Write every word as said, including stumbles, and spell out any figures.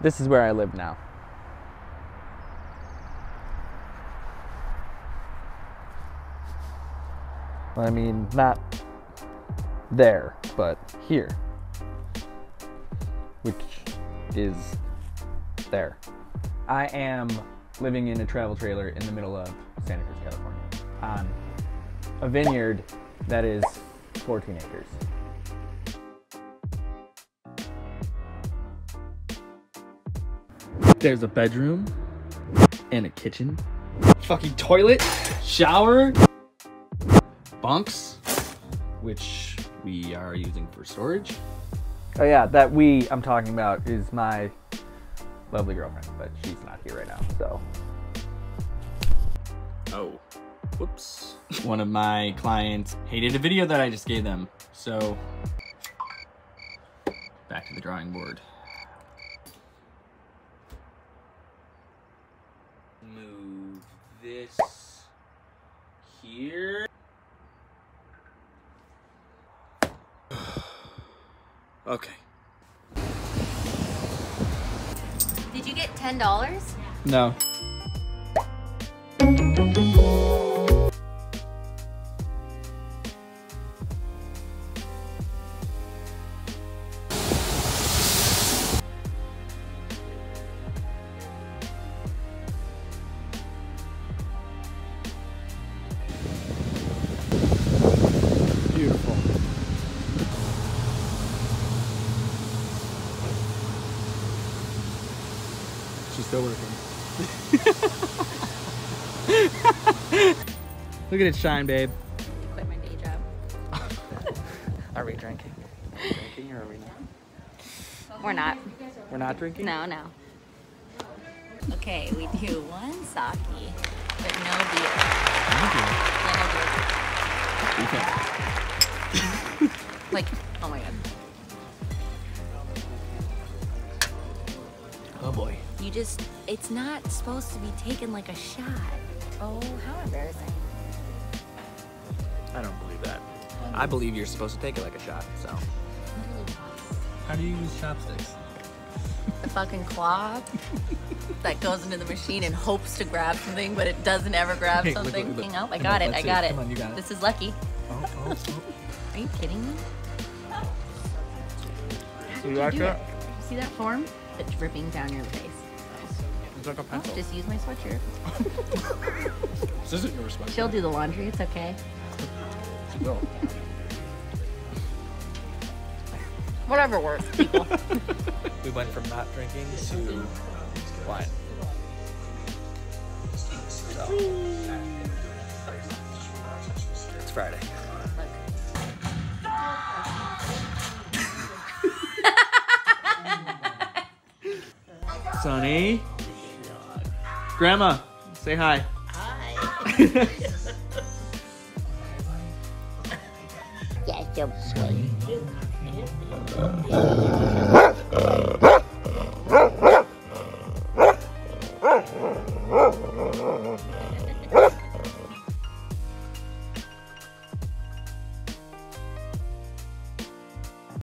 This is where I live now. I mean, not there, but here, which is there. I am living in a travel trailer in the middle of Santa Cruz, California, on a vineyard that is fourteen acres. There's a bedroom and a kitchen, fucking toilet, shower, bunks, which we are using for storage. Oh yeah, that we I'm talking about is my lovely girlfriend, but she's not here right now, so. Oh, whoops. One of my clients hated a video that I just gave them, so back to the drawing board. Move this here. Okay. Did you get ten dollars? No. She's still working. Look at it shine, babe. I quit my day job. Are we drinking? Are we drinking or are we not? We're not. We're not drinking? No, no. Okay, we do one sake, but no beer. Thank you. Then I do. Okay. Like, oh my god. Oh boy. You just, it's not supposed to be taken like a shot. Oh, how embarrassing. I don't believe that. I believe you're supposed to take it like a shot, so. How do you use chopsticks? The fucking claw that goes into the machine and hopes to grab something, but it doesn't ever grab hey, something. Look, look, look. Oh, I got it, I got it. Come on, you got it. This is lucky. Oh, oh, oh. Are you kidding me? How you like that? You see that form? It's dripping down your face. It's like a pencil. Oh, just use my sweatshirt. This isn't your sweatshirt. She'll do the laundry. It's okay. No. Whatever works, people. We went from not drinking to wine. So. It's Friday. Sonny. Grandma, say hi. Hi. Yeah, so sweet.